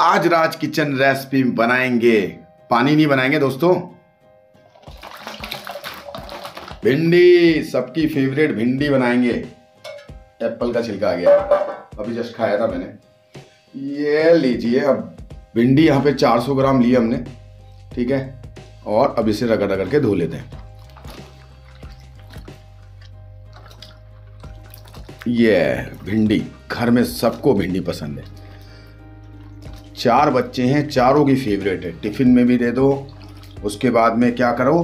आज राज kitchen recipe बनाएंगे, पानी नहीं बनाएंगे दोस्तों। भिंडी, सबकी फेवरेट भिंडी बनाएंगे। एप्पल का छिलका आ गया, अभी जस्ट खाया था मैंने। ये लीजिए, अब भिंडी यहाँ पे 400 ग्राम ली हमने, ठीक है। और अब इसे रगड़ रगड़ के धो लेते हैं। ये भिंडी, घर में सबको भिंडी पसंद है। 4 बच्चे हैं, चारों की फेवरेट है। टिफिन में भी दे दो, उसके बाद में क्या करो,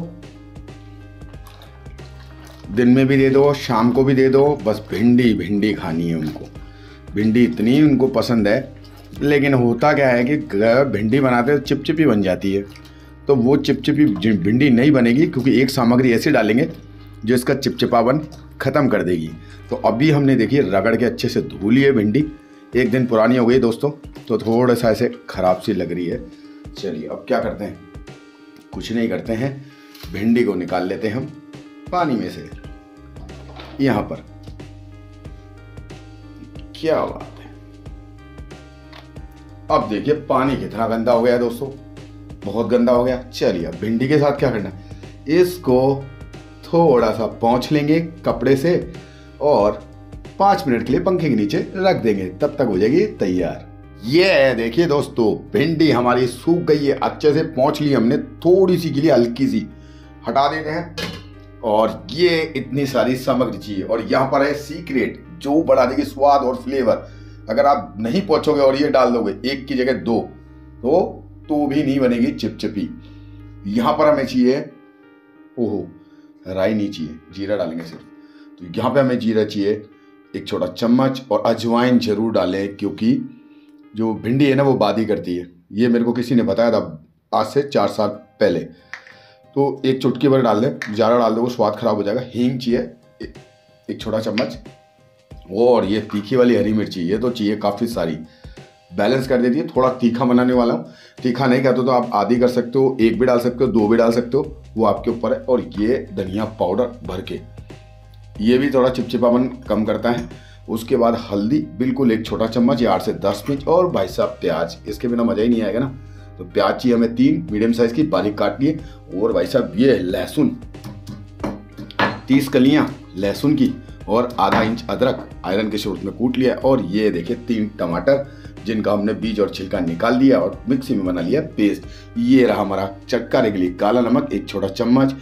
दिन में भी दे दो, शाम को भी दे दो, बस भिंडी भिंडी खानी है उनको। भिंडी इतनी उनको पसंद है। लेकिन होता क्या है कि भिंडी बनाते चिपचिपी बन जाती है, तो वो चिपचिपी भिंडी नहीं बनेगी, क्योंकि एक सामग्री ऐसी डालेंगे जो इसका चिपचिपावन ख़त्म कर देगी। तो अभी हमने देखिए रगड़ के अच्छे से धो ली है भिंडी। एक दिन पुरानी हो गई दोस्तों, तो थोड़ा सा ऐसे ख़राब सी लग रही है। चलिए अब क्या करते हैं, कुछ नहीं करते हैं, भिंडी को निकाल लेते हैं हम पानी में से। यहाँ पर क्या बात है, अब देखिए पानी कितना गंदा हो गया है दोस्तों, बहुत गंदा हो गया। चलिए अब भिंडी के साथ क्या करना है, इसको थोड़ा सा पोंछ लेंगे कपड़े से और 5 मिनट के लिए पंखे के नीचे रख देंगे, तब तक हो जाएगी तैयार। ये देखिए दोस्तों, भिंडी हमारी सूख गई है, अच्छे से पोंछ ली हमने। थोड़ी सी के लिए हल्की सी हटा देते हैं। और ये इतनी सारी सामग्री चाहिए। और यहाँ पर है सीक्रेट, जो बढ़ा देगी स्वाद और फ्लेवर। अगर आप नहीं पोंछोगे और ये डाल दोगे एक की जगह दो, तो भी नहीं बनेगी चिपचिपी। यहाँ पर हमें चाहिए, ओहो राई नहीं चाहिए, जीरा डालेंगे सिर्फ। तो यहाँ पे हमें जीरा चाहिए 1 छोटा चम्मच। और अजवाइन जरूर डालें, क्योंकि जो भिंडी है ना वो बादी करती है। ये मेरे को किसी ने बताया था आज से 4 साल पहले। तो 1 चुटकी भर डाल दें, ज़्यादा डाल दो वो स्वाद खराब हो जाएगा। हींग चाहिए 1 छोटा चम्मच। और ये तीखी वाली हरी मिर्ची, ये तो चाहिए काफ़ी सारी, बैलेंस कर देती है। थोड़ा तीखा बनाने वाला हूँ, तीखा नहीं कहते तो आप आधी कर सकते हो, 1 भी डाल सकते हो, 2 भी डाल सकते हो, वो आपके ऊपर है। और ये धनिया पाउडर भर के, ये भी थोड़ा चिपचिपापन कम करता है। उसके बाद हल्दी बिल्कुल 1 छोटा चम्मच या 8 से 10 मिर्च। और भाई साहब प्याज, इसके बिना मज़ा ही नहीं आएगा ना। तो प्याज चाहिए हमें 3 मीडियम साइज़ की, बारीक काट लिए। और भाई साहब ये लहसुन 30 कलियाँ लहसुन की। और आधा इंच अदरक आयरन के शोरत में कूट लिया। और ये देखिए 3 टमाटर, जिनका हमने बीज और छिलका निकाल दिया और मिक्सी में बना लिया पेस्ट। ये रहा हमारा चटकारे के लिए काला नमक 1 छोटा चम्मच।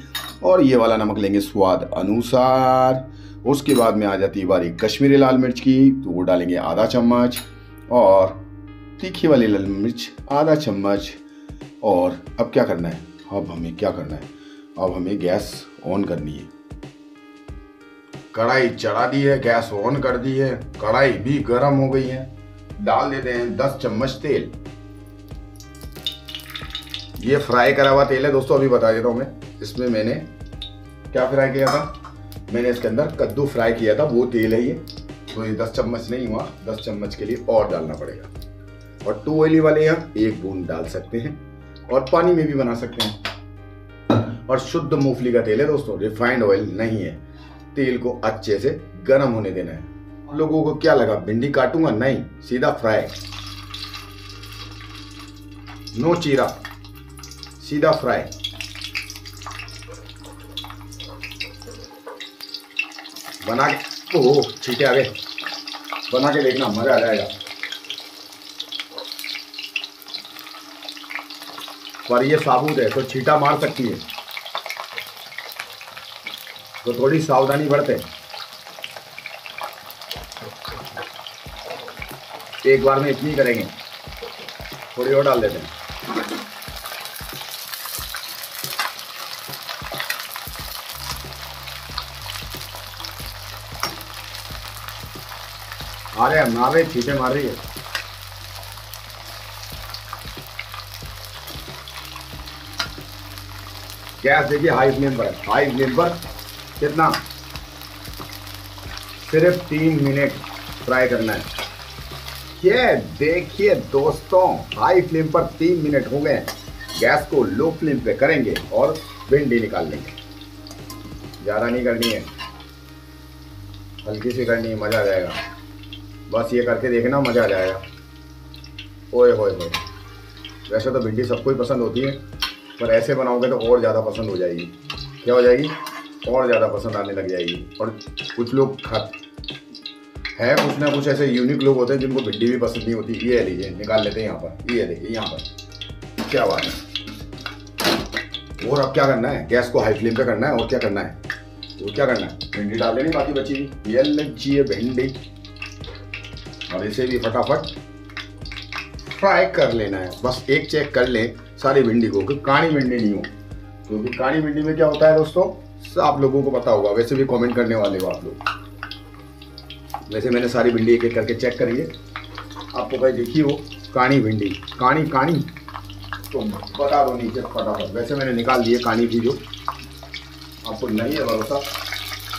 और ये वाला नमक लेंगे स्वाद अनुसार। उसके बाद में आ जाती है बारी कश्मीरी लाल मिर्च की, तो वो डालेंगे 1/2 चम्मच। और तीखी वाली लाल मिर्च 1/2 चम्मच। और अब क्या करना है, अब हमें क्या करना है, अब हमें गैस ऑन करनी है। कढ़ाई चढ़ा दी है, गैस ऑन कर दी है, कढ़ाई भी गर्म हो गई है। डाल देते हैं 10 चम्मच तेल। ये फ्राई करा हुआ तेल है दोस्तों, अभी बता देता हूँ मैं। इसमें मैंने क्या फ्राई किया था, मैंने इसके अंदर कद्दू फ्राई किया था, वो तेल है ये। तो ये 10 चम्मच नहीं हुआ, 10 चम्मच के लिए और डालना पड़ेगा। और टू ऑयली वाले आप 1 बूंद डाल सकते हैं, और पानी में भी बना सकते हैं। और शुद्ध मूंगफली का तेल है दोस्तों, रिफाइंड ऑयल नहीं है। तेल को अच्छे से गर्म होने देना है। लोगों को क्या लगा भिंडी काटूंगा, नहीं, सीधा फ्राई, नो चीरा, सीधा फ्राई। बना के, ओह छींटे आ गए, बना के देखना मजा आ जाएगा। पर ये साबुत है तो छींटा मार सकती है, तो थोड़ी सावधानी बरते। एक बार में इतनी करेंगे, थोड़ी और डाल देते हैं। अरे नावे छींटे मार रही है। गैस देखिए हाई फ्लेम पर, हाई फ्लेम पर कितना, सिर्फ 3 मिनट फ्राई करना है। ये देखिए दोस्तों, हाई फ्लेम पर 3 मिनट हो गए। गैस को लो फ्लेम पे करेंगे और भिंडी निकाल लेंगे। ज़्यादा नहीं करनी है, हल्की सी करनी है, मज़ा आ जाएगा। बस ये करके देखना, मज़ा आ जाएगा। ओए होए होए, वैसे तो भिंडी सबको ही पसंद होती है, पर ऐसे बनाओगे तो और ज़्यादा पसंद हो जाएगी। क्या हो जाएगी? और ज़्यादा पसंद आने लग जाएगी। और कुछ लोग है, कुछ ना कुछ ऐसे यूनिक लोग होते हैं जिनको भिंडी भी पसंद नहीं होती। ये लीजिए, निकाल लेते हैं यहाँ पर, ये देखिए यहाँ पर, क्या बात है। और अब क्या करना है, गैस को हाई फ्लेम पे करना है। और क्या करना है, वो क्या करना है, भिंडी डाल देनी बाकी बची हुई। ये लीजिए भिंडी, और इसे भी फटाफट फ्राई कर लेना है। बस एक चेक कर लें सारी भिंडी को कि काली भिंडी नहीं हो, क्योंकि काली भिंडी में क्या होता है दोस्तों, आप लोगों को पता होगा, वैसे भी कमेंट करने वाले हो आप लोग। वैसे मैंने सारी भिंडी एक एक करके चेक करी है, आपको कहीं देखी हो काली भिंडी, काली काली तो बता दो नीचे फटाफट। वैसे मैंने निकाल दी है काली थी, जो आपको नहीं है भरोसा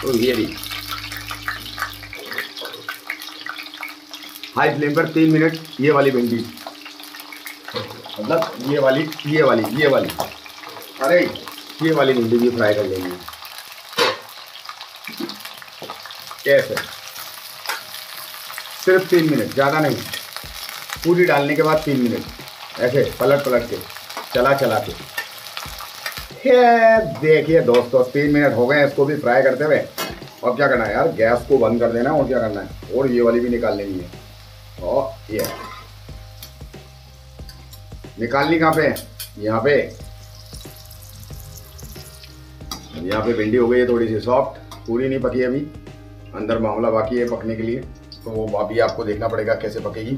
तो ये भी। हाई फ्लेम पर 3 मिनट ये वाली भिंडी, मतलब ये वाली अरे ये वाली भिंडी भी फ्राई कर लेंगे ऐसे, सिर्फ 3 मिनट, ज़्यादा नहीं। पूरी डालने के बाद 3 मिनट ऐसे पलट पलट के चला के। देखिए दोस्तों 3 मिनट हो गए इसको भी फ्राई करते हुए। अब क्या करना है यार, गैस को बंद कर देना है। और क्या करना है, और ये वाली भी निकाल लेनी है। और ये निकालनी कहाँ पे, यहाँ पे भिंडी हो गई है थोड़ी सी सॉफ्ट, पूरी नहीं पकी अभी, अंदर मामला बाकी है पकने के लिए, तो वो अभी आपको देखना पड़ेगा कैसे पकेगी।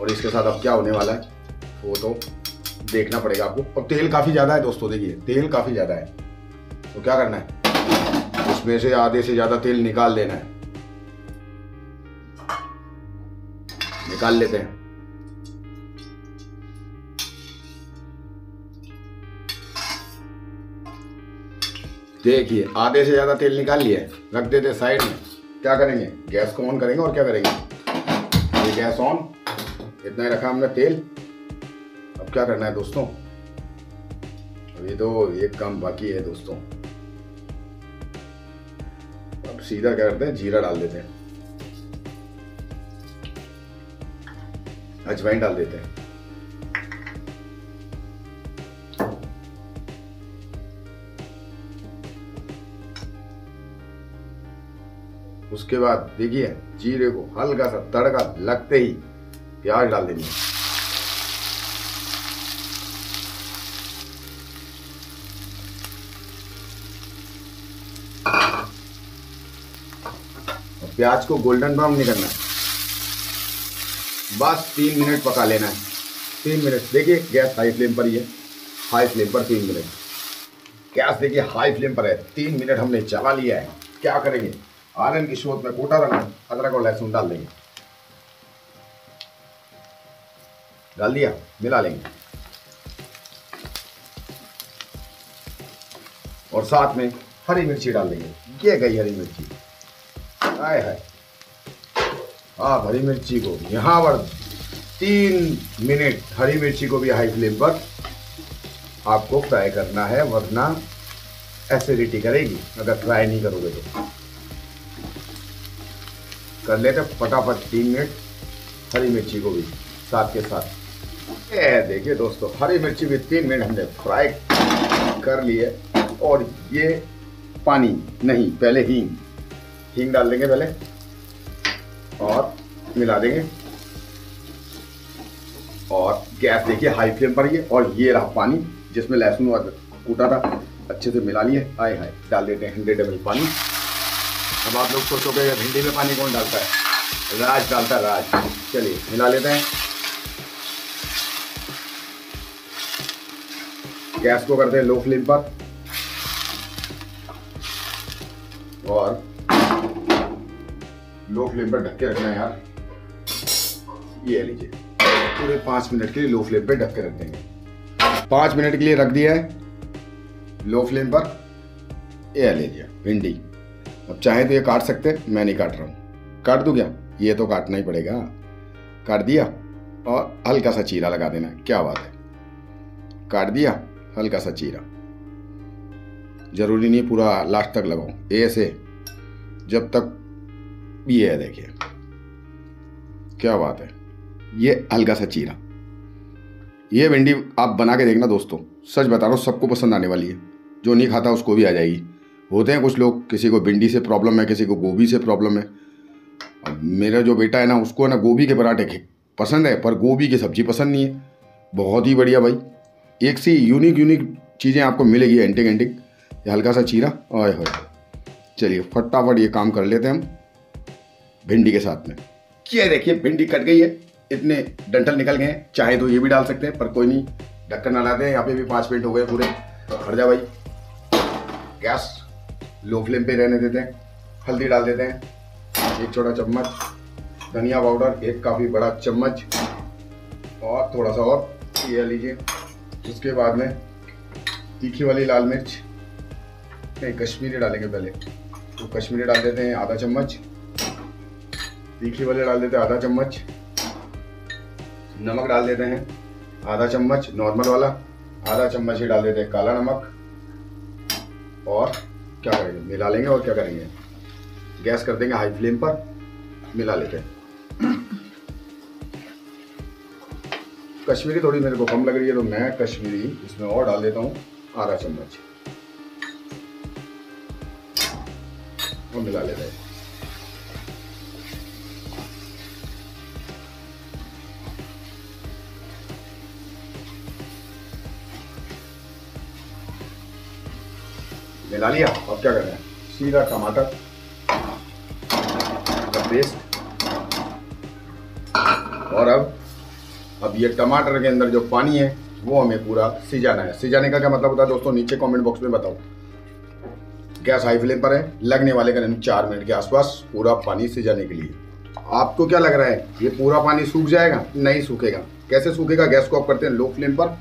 और इसके साथ अब क्या होने वाला है वो तो देखना पड़ेगा आपको। और तेल काफ़ी ज़्यादा है दोस्तों, देखिए तेल काफ़ी ज़्यादा है, तो क्या करना है, उसमें से आधे से ज़्यादा तेल निकाल देना है। निकाल लेते हैं, देखिए आधे से ज्यादा तेल निकाल लिया है, रख देते साइड में। क्या करेंगे, गैस को ऑन करेंगे। और क्या करेंगे, ये गैस ऑन, इतना ही रखा हमने तेल। अब क्या करना है दोस्तों, अभी तो एक काम बाकी है दोस्तों, अब सीधा क्या करते हैं, जीरा डाल देते हैं, अजवाइन डाल देते हैं, उसके बाद देखिए जीरे को हल्का सा तड़का लगते ही प्याज डाल देंगे। प्याज को गोल्डन ब्राउन नहीं करना है, बस 3 मिनट पका लेना है। 3 मिनट, देखिए गैस हाई फ्लेम पर ही है, हाई फ्लेम पर 3 मिनट, गैस देखिए हाई फ्लेम पर है, 3 मिनट हमने चला लिया है। क्या करेंगे, आनंद की शोध में कोटा रंग, अदरक और लहसुन डाल देंगे, डाल दिया, मिला लेंगे। और साथ में हरी मिर्ची डाल देंगे, ये गई हरी मिर्ची, हाय हाय। आप हरी मिर्ची को यहाँ पर 3 मिनट हरी मिर्ची को भी हाई फ्लेम पर आपको फ्राई करना है, वरना एसिडिटी करेगी अगर फ्राई नहीं करोगे तो। कर लेते फटाफट 3 मिनट हरी मिर्ची को भी साथ के साथ। ये देखिए दोस्तों हरी मिर्ची भी 3 मिनट हमने फ्राई कर ली है। और ये पानी नहीं, पहले हींग डाल देंगे पहले, और मिला देंगे। और गैस देखिए हाई फ्लेम पर ही है। और ये रहा पानी जिसमें लहसुन कूटा था, अच्छे से मिला लिए, आए हाय, डाल देते हैं 100 ml पानी। अब आप लोग सोचोगे भिंडी में पानी कौन डालता है, राज डालता है, राज। चलिए मिला लेते हैं, गैस को करते हैं लो फ्लेम पर, और लो फ्लेम पर ढक के रखना है यार। ये लीजिए पूरे 5 मिनट के लिए लो फ्लेम पर ढक के रख देंगे। 5 मिनट के लिए रख दिया है लो फ्लेम पर। ये ले लिया भिंडी, अब चाहे तो ये काट सकते हैं, मैं नहीं काट रहा हूँ। काट दूँ क्या, ये तो काटना ही पड़ेगा, काट दिया। और हल्का सा चीरा लगा देना, क्या बात है, काट दिया हल्का सा चीरा। जरूरी नहीं पूरा लास्ट तक लगाओ, ऐसे जब तक। ये है देखिए, क्या बात है, ये हल्का सा चीरा। ये भिंडी आप बना के देखना दोस्तों, सच बता रहा हूँ सबको पसंद आने वाली है। जो नहीं खाता उसको भी आ जाएगी। होते हैं कुछ लोग, किसी को भिंडी से प्रॉब्लम है, किसी को गोभी से प्रॉब्लम है। अब मेरा जो बेटा है ना, उसको ना गोभी के पराठे पसंद है पर गोभी की सब्ज़ी पसंद नहीं है। बहुत ही बढ़िया भाई, एक सी यूनिक चीज़ें आपको मिलेगी, एंटिक। ये हल्का सा चीरा, ओए होए। चलिए फटाफट ये काम कर लेते हैं हम भिंडी के साथ में। ये देखिए भिंडी कट गई है, इतने डंठल निकल गए हैं। चाहे तो ये भी डाल सकते हैं पर कोई नहीं, ढक्कन ना लाते हैं। यहाँ पे भी 5 मिनट हो गए पूरे। भर जा भाई, गैस लो फ्लेम पे रहने देते हैं। हल्दी डाल देते हैं 1 छोटा चम्मच, धनिया पाउडर 1 काफ़ी बड़ा चम्मच, और थोड़ा सा और ये लीजिए। उसके बाद में तीखी वाली लाल मिर्च, नहीं कश्मीरी डालेंगे पहले, तो कश्मीरी डाल देते हैं 1/2 चम्मच, तीखी वाले डाल देते हैं 1/2 चम्मच, नमक डाल देते हैं 1/2 चम्मच नॉर्मल वाला, 1/2 चम्मच ही डाल देते हैं काला नमक। और क्या करेंगे, मिला लेंगे। और क्या करेंगे, गैस कर देंगे हाई फ्लेम पर, मिला लेते हैं। कश्मीरी थोड़ी मेरे को कम लग रही है तो मैं कश्मीरी इसमें और डाल देता हूँ 1/2 चम्मच, और मिला लेते हैं। मिला लिया। अब क्या करना है, सीधा टमाटर का पेस्ट। और अब ये टमाटर के अंदर जो पानी है वो हमें पूरा सिजाना है। सिजाने का क्या मतलब होता है दोस्तों, नीचे कमेंट बॉक्स में बताओ। गैस हाई फ्लेम पर है, लगने वाले करीब 4 मिनट के आसपास पूरा पानी सिजाने के लिए। आपको क्या लग रहा है ये पूरा पानी सूख जाएगा? नहीं सूखेगा। कैसे सूखेगा, गैस को ऑफ करते हैं लो फ्लेम पर।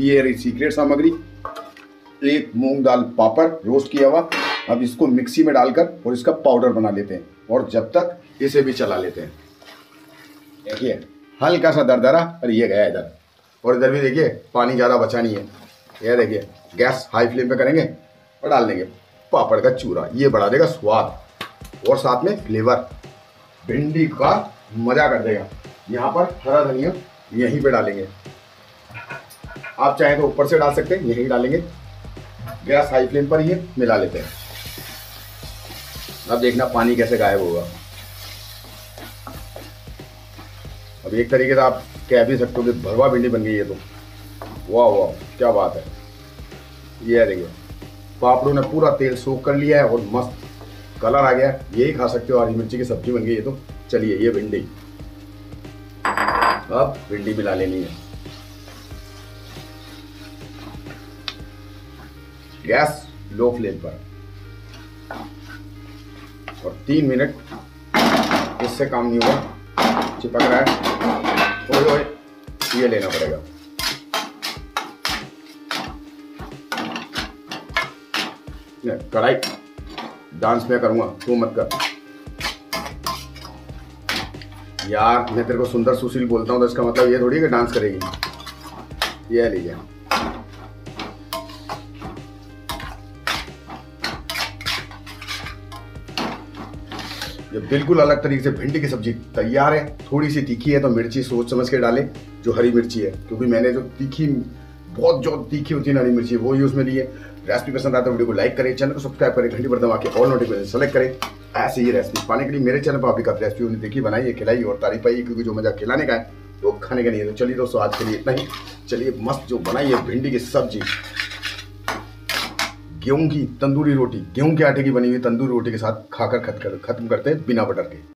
ये रही सीक्रेट सामग्री, 1 मूंग दाल पापड़ रोस्ट किया हुआ। अब इसको मिक्सी में डालकर और इसका पाउडर बना लेते हैं, और जब तक इसे भी चला लेते हैं। देखिए हल्का सा दरदरा, और ये गया इधर, और इधर भी देखिए पानी ज़्यादा बचा नहीं है। ये देखिए गैस हाई फ्लेम पे करेंगे और डाल देंगे पापड़ का चूरा। ये बढ़ा देगा स्वाद और साथ में फ्लेवर, भिंडी का मज़ा कर देगा। यहाँ पर हरा धनिया यहीं पर डालेंगे, आप चाहें तो ऊपर से डाल सकते हैं, यहीं डालेंगे। गैस हाई फ्लेम पर ही मिला लेते हैं। अब देखना पानी कैसे गायब होगा। अब एक तरीके से आप कह भी सकते हो कि भरवा भिंडी बन गई है। तो वाह वाह क्या बात है। ये देखिए पापड़ों ने पूरा तेल सोख कर लिया है और मस्त कलर आ गया है। यही खा सकते हो, हरी मिर्ची की सब्जी बन गई है। तो चलिए ये भिंडी, अब भिंडी मिला लेनी है। गैस लो फ्लेम पर, और 3 मिनट। इससे काम नहीं हुआ, चिपक रहा है। ओए ओए, ये लेना पड़ेगा। कढ़ाई डांस मैं करूँगा, तू मत कर यार। मैं तेरे को सुंदर सुशील बोलता हूँ तो इसका मतलब ये थोड़ी है कि डांस करेगी। ये लीजिए, ये बिल्कुल अलग तरीके से भिंडी की सब्जी तैयार है। थोड़ी सी तीखी है तो मिर्ची सोच समझ के डालें, जो हरी मिर्ची है, क्योंकि मैंने जो तीखी होती है ना हरी मिर्ची, वो यूज़ में ली है। रेसिपी पसंद आता है वीडियो को लाइक करें, चैनल को सब्सक्राइब करें, घंटी पर दबा के ऑल नोटिफिकेशन सेलेक्ट करें। ऐसे ही रेसिपी पाने के लिए मेरे चैनल पर आपकी काफ़ी रेसिपी उन्हें देखी, बनाई, खिलाई और तारीफ आई, क्योंकि जो मज़ा खिलाने का है वो खाने का नहीं है। तो चलिए दोस्तों आज के लिए इतना ही। चलिए मस्त जो बनाई है भिंडी की सब्जी, गेहूं की तंदूरी रोटी, गेहूं के आटे की बनी हुई तंदूरी रोटी के साथ खाकर खत्म करते हैं बिना बटर के।